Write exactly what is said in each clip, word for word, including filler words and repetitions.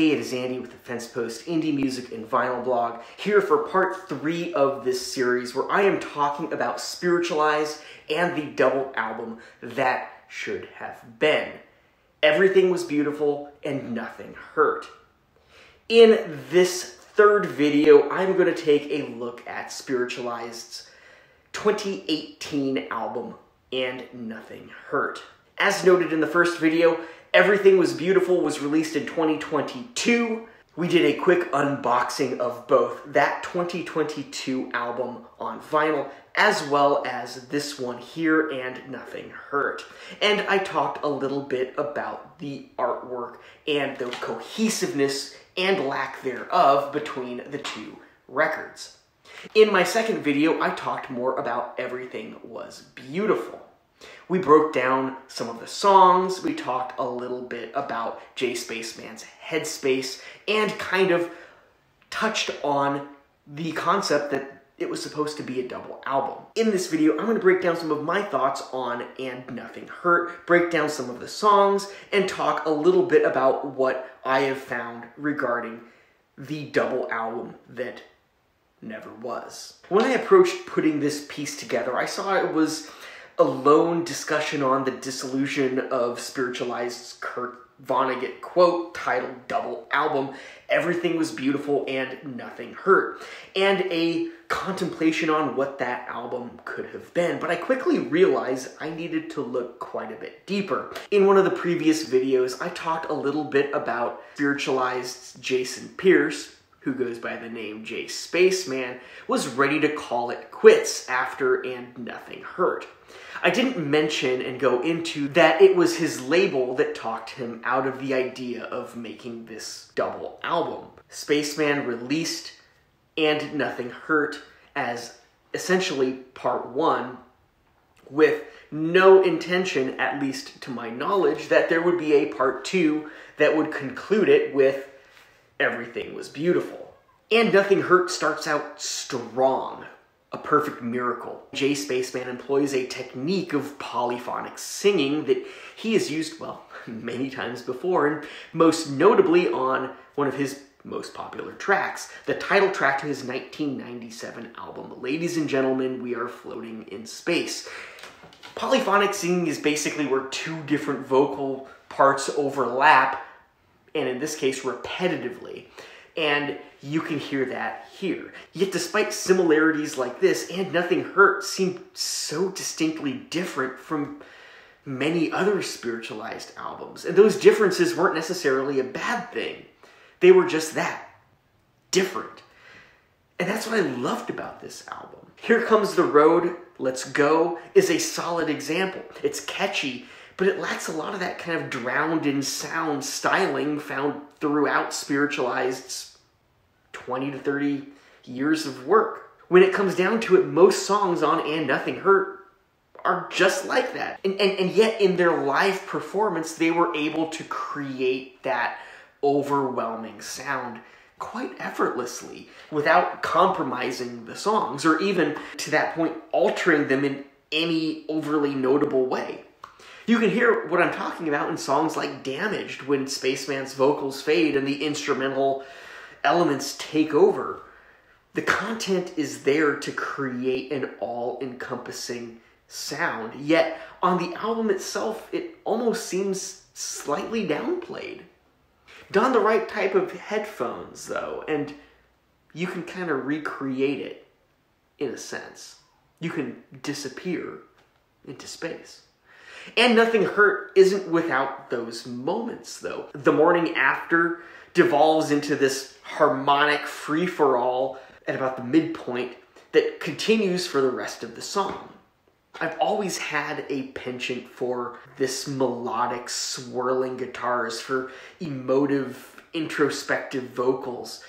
Hey, it is Andy with the Fence Post Indie Music and Vinyl Blog, here for part three of this series where I am talking about Spiritualized and the double album that should have been. Everything Was Beautiful and Nothing Hurt. In this third video, I'm going to take a look at Spiritualized's twenty eighteen album, And Nothing Hurt. As noted in the first video, Everything Was Beautiful was released in twenty twenty-two. We did a quick unboxing of both that twenty twenty-two album on vinyl as well as this one here, And Nothing Hurt. And I talked a little bit about the artwork and the cohesiveness and lack thereof between the two records. In my second video, I talked more about Everything Was Beautiful. We broke down some of the songs, we talked a little bit about J Spaceman's headspace, and kind of touched on the concept that it was supposed to be a double album. In this video, I'm going to break down some of my thoughts on And Nothing Hurt, break down some of the songs, and talk a little bit about what I have found regarding the double album that never was. When I approached putting this piece together, I saw it was a lone discussion on the dissolution of Spiritualized's Kurt Vonnegut quote titled double album, Everything Was Beautiful and Nothing Hurt, and a contemplation on what that album could have been, but I quickly realized I needed to look quite a bit deeper. In one of the previous videos, I talked a little bit about Spiritualized's Jason Pierce, who goes by the name J Spaceman, was ready to call it quits after And Nothing Hurt. I didn't mention and go into that it was his label that talked him out of the idea of making this double album. Spaceman released And Nothing Hurt as essentially part one, with no intention, at least to my knowledge, that there would be a part two that would conclude it with Everything Was Beautiful. And Nothing Hurt starts out strong. A perfect miracle. J Spaceman employs a technique of polyphonic singing that he has used, well, many times before, and most notably on one of his most popular tracks, the title track to his nineteen ninety-seven album, Ladies and Gentlemen, We Are Floating in Space. Polyphonic singing is basically where two different vocal parts overlap, and in this case, repetitively. And you can hear that here. Yet despite similarities like this, And Nothing Hurt seemed so distinctly different from many other Spiritualized albums. And those differences weren't necessarily a bad thing. They were just that, different. And that's what I loved about this album. Here Comes the Road, Let's Go, is a solid example. It's catchy, but it lacks a lot of that kind of drowned in sound styling found throughout Spiritualized's twenty to thirty years of work. When it comes down to it, most songs on And Nothing Hurt are just like that. And, and, and yet in their live performance, they were able to create that overwhelming sound quite effortlessly without compromising the songs or even, to that point, altering them in any overly notable way. You can hear what I'm talking about in songs like Damaged, when Spaceman's vocals fade and the instrumental elements take over. The content is there to create an all-encompassing sound, yet on the album itself, it almost seems slightly downplayed. Don the right type of headphones, though, and you can kind of recreate it, in a sense. You can disappear into space. And Nothing Hurt isn't without those moments, though. The Morning After devolves into this harmonic free-for-all at about the midpoint that continues for the rest of the song. I've always had a penchant for this melodic, swirling guitars, for emotive, introspective vocals,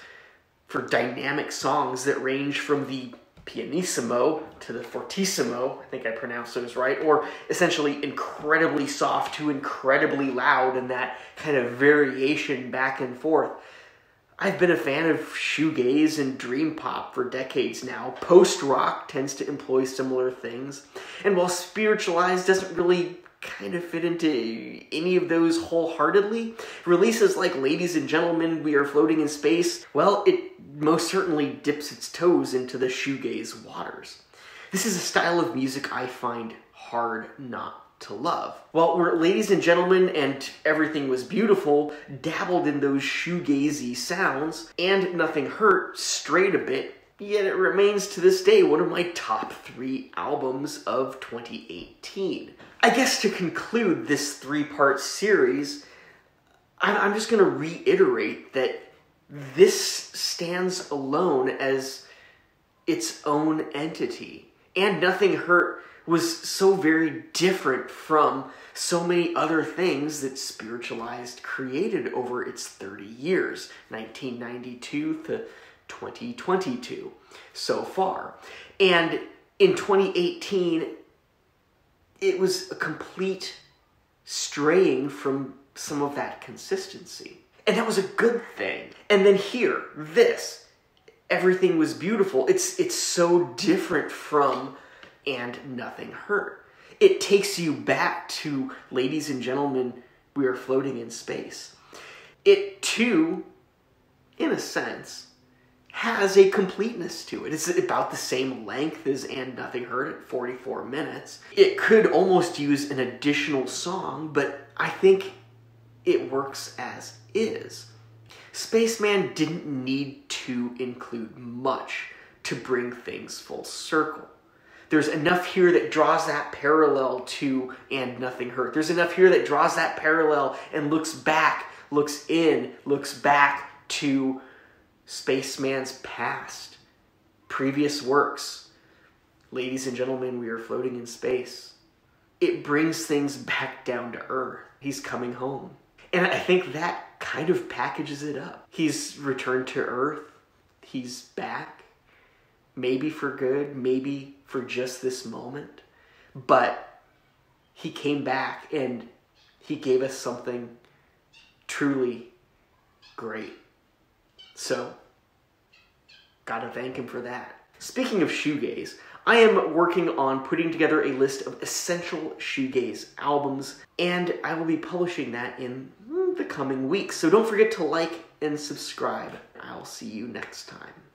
for dynamic songs that range from the pianissimo to the fortissimo, I think I pronounced those right, or essentially incredibly soft to incredibly loud, and that kind of variation back and forth. I've been a fan of shoegaze and dream pop for decades now. Post-rock tends to employ similar things, and while Spiritualized doesn't really kind of fit into any of those wholeheartedly. Releases like Ladies and Gentlemen, We Are Floating in Space, well, it most certainly dips its toes into the shoegaze waters. This is a style of music I find hard not to love. While we're Ladies and Gentlemen and Everything Was Beautiful dabbled in those shoegazy sounds, And Nothing Hurt strayed a bit, yet it remains to this day one of my top three albums of twenty eighteen. I guess to conclude this three-part series, I'm just going to reiterate that this stands alone as its own entity. And Nothing Hurt was so very different from so many other things that Spiritualized created over its thirty years, nineteen ninety-two to twenty twenty-two so far. And in twenty eighteen, it was a complete straying from some of that consistency. And that was a good thing. And then here, this, Everything Was Beautiful. It's, it's so different from And Nothing Hurt. It takes you back to Ladies and Gentlemen, We Are Floating in Space. It too, in a sense, has a completeness to it. It's about the same length as And Nothing Hurt at forty-four minutes. It could almost use an additional song, but I think it works as is. Spaceman didn't need to include much to bring things full circle. There's enough here that draws that parallel to And Nothing Hurt. There's enough here that draws that parallel and looks back, looks in, looks back to Spaceman's past, previous works, Ladies and Gentlemen, We Are Floating in Space. It brings things back down to earth. He's coming home. And I think that kind of packages it up. He's returned to earth. He's back. Maybe for good, maybe for just this moment. But he came back and he gave us something truly great. So, gotta thank him for that. Speaking of shoegaze, I am working on putting together a list of essential shoegaze albums, and I will be publishing that in the coming weeks. So don't forget to like and subscribe. I'll see you next time.